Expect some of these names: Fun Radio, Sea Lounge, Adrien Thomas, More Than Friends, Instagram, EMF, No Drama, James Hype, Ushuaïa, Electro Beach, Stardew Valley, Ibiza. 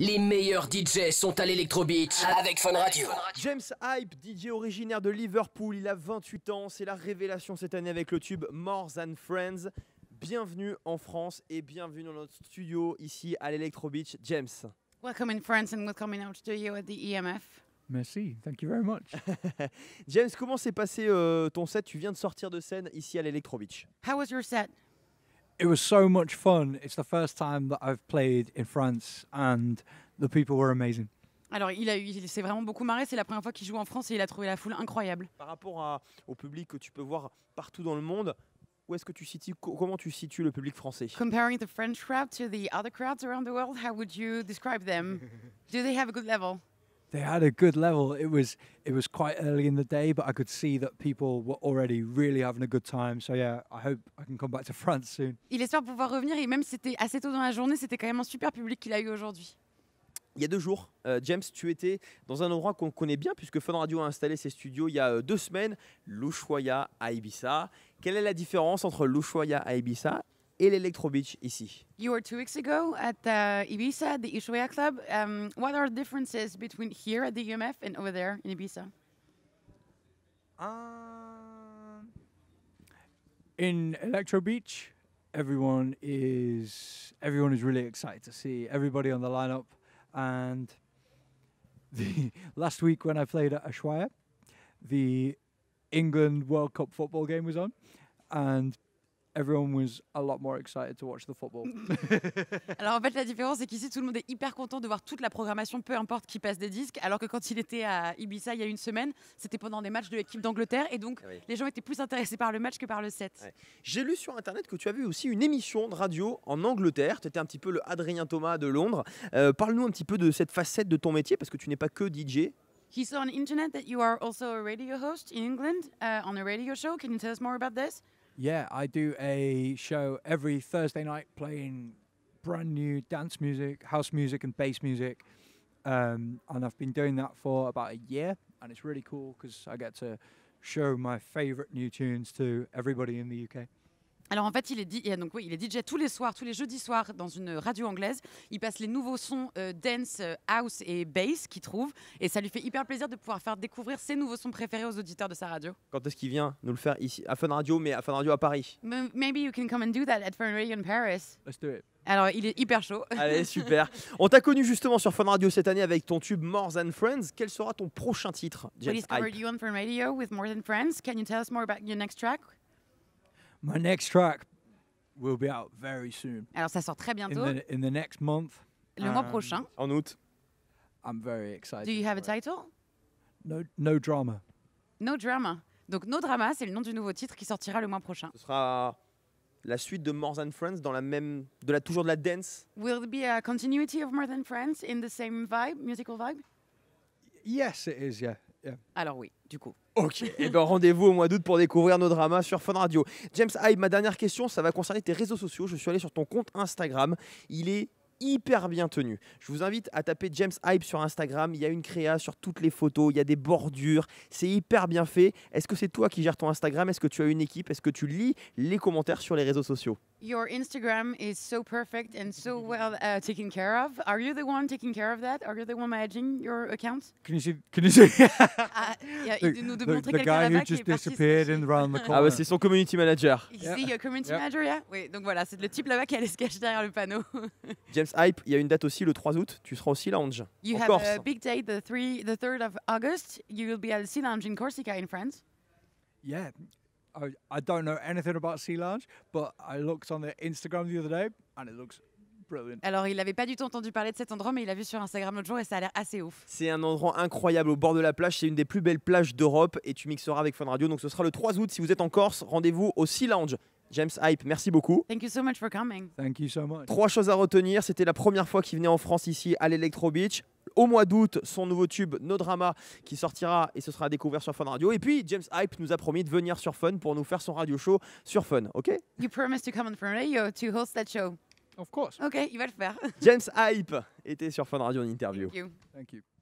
Les meilleurs DJ sont à l'Electro Beach avec Fun Radio. James Hype, DJ originaire de Liverpool, il a 28 ans, c'est la révélation cette année avec le tube More Than Friends. Bienvenue en France et bienvenue dans notre studio ici à l'Electro Beach, James. Welcome in France and welcome in our studio at the EMF. Merci, thank you very much. James, comment s'est passé ton set? Tu viens de sortir de scène ici à l'Electro Beach. How was your set? It was so much fun. It's the first time that I've played in France and the people were amazing. Alors, il s'est vraiment beaucoup marré. C'est la première fois qu'il joue en France et il a trouvé la foule incroyable. Par rapport au public que tu peux voir partout dans le monde, où est-ce que tu situes, comment tu situes le public français? Comparing the French crowd to the other crowds around the world, how would you describe them? Do they have a good level? They had a good level. It was quite early in the day, but I could see that people were already really having a good time. So yeah, I hope I can come back to France soon. Il espère pouvoir revenir et même c'était assez tôt dans la journée, c'était quand même un super public qu'il a eu aujourd'hui. Il y a 2 jours, James, tu étais dans un endroit qu'on connaît bien puisque Fun Radio a installé ses studios il y a 2 semaines, l'Ushuaïa à Ibiza. Quelle est la différence entre l'Ushuaïa à Ibiza et l'Electro Beach ici? You were 2 weeks ago at Ibiza, the Ushuaïa Club. What are the differences between here at the UMF and over there in Ibiza? In Electro Beach, everyone is really excited to see everybody on the lineup. And last week when I played at Ushuaïa, the England World Cup football game was on, and everyone was a lot more excited to watch the football. Alors en fait la différence c'est qu'ici tout le monde est hyper content de voir toute la programmation, peu importe qui passe des disques, alors que quand il était à Ibiza il y a 1 semaine, c'était pendant des matchs de l'équipe d'Angleterre et donc oui, les gens étaient plus intéressés par le match que par le set. Ouais. J'ai lu sur internet que tu avais aussi une émission de radio en Angleterre, tu étais un petit peu le Adrien Thomas de Londres. Parle-nous un petit peu de cette facette de ton métier parce que tu n'es pas que DJ. He saw on internet that you are also a radio host in England on a radio show. Can you tell us more about this? Yeah, I do a show every Thursday night playing brand new dance music, house music and bass music. And I've been doing that for about a year. And it's really cool because I get to show my favorite new tunes to everybody in the UK. Alors en fait, il est DJ tous les soirs, tous les jeudis soirs dans une radio anglaise. Il passe les nouveaux sons dance, house et bass qu'il trouve. Et ça lui fait hyper plaisir de pouvoir faire découvrir ses nouveaux sons préférés aux auditeurs de sa radio. Quand est-ce qu'il vient nous le faire ici, à Fun Radio, mais à Fun Radio à Paris? Maybe you can come and do that at Fun Radio in Paris. Let's do it. Alors, il est hyper chaud. Allez, super. On t'a connu justement sur Fun Radio cette année avec ton tube More Than Friends. Quel sera ton prochain titre, James? We discovered you on Fun Radio with More Than Friends. Can you tell us more about your next track? My next track will be out very soon. Alors ça sort très bientôt. In the next month. Le mois prochain. En août. I'm very excited. Do you have a title? No Drama. No Drama. Donc No Drama, c'est le nom du nouveau titre qui sortira le mois prochain. Ce sera la suite de More Than Friends dans la même toujours de la dance. Will it be a continuity of More Than Friends in the same vibe, musical vibe? Yes, it is, yeah. Yeah. Alors oui, du coup. Ok, et bien rendez-vous au mois d'août pour découvrir nos dramas sur Fun Radio. James Hype, ma dernière question, ça va concerner tes réseaux sociaux. Je suis allé sur ton compte Instagram, il est hyper bien tenu. Je vous invite à taper James Hype sur Instagram, il y a une créa sur toutes les photos, il y a des bordures, c'est hyper bien fait. Est-ce que c'est toi qui gères ton Instagram? Est-ce que tu as une équipe? Est-ce que tu lis les commentaires sur les réseaux sociaux? Your Instagram is so perfect and so well taken care of. Are you the one taking care of that? Are you the one managing your account? Can you see? The guy who just disappeared in around the corner. Ah bah c'est son community manager. Yeah. See your community manager, yeah? Oui, donc voilà, c'est le type là-bas qui allait se cacher derrière le panneau. James Hype, il y a une date aussi le 3 août, tu seras au Sea Lounge. You have a big date the 3rd of August. You will be at the Sea Lounge in Corsica in France. Yeah. I don't know anything about Sea Lounge, but I looked on the Instagram the other day and it looks brilliant. Alors, il n'avait pas du tout entendu parler de cet endroit, mais il l'a vu sur Instagram l'autre jour et ça a l'air assez ouf. C'est un endroit incroyable au bord de la plage, c'est une des plus belles plages d'Europe et tu mixeras avec Fun Radio. Donc, ce sera le 3 août. Si vous êtes en Corse, rendez-vous au Sea Lounge. James Hype, merci beaucoup. Thank you so much for coming. Thank you so much. 3 choses à retenir, c'était la première fois qu'il venait en France ici à l'Electro Beach. Au mois d'août, son nouveau tube No Drama qui sortira et ce sera découvert sur Fun Radio. Et puis James Hype nous a promis de venir sur Fun pour nous faire son radio show sur Fun, ok? You promised to come on Fun Radio to host that show. Of course. Ok, il va le faire. James Hype était sur Fun Radio en interview. Thank you. Thank you.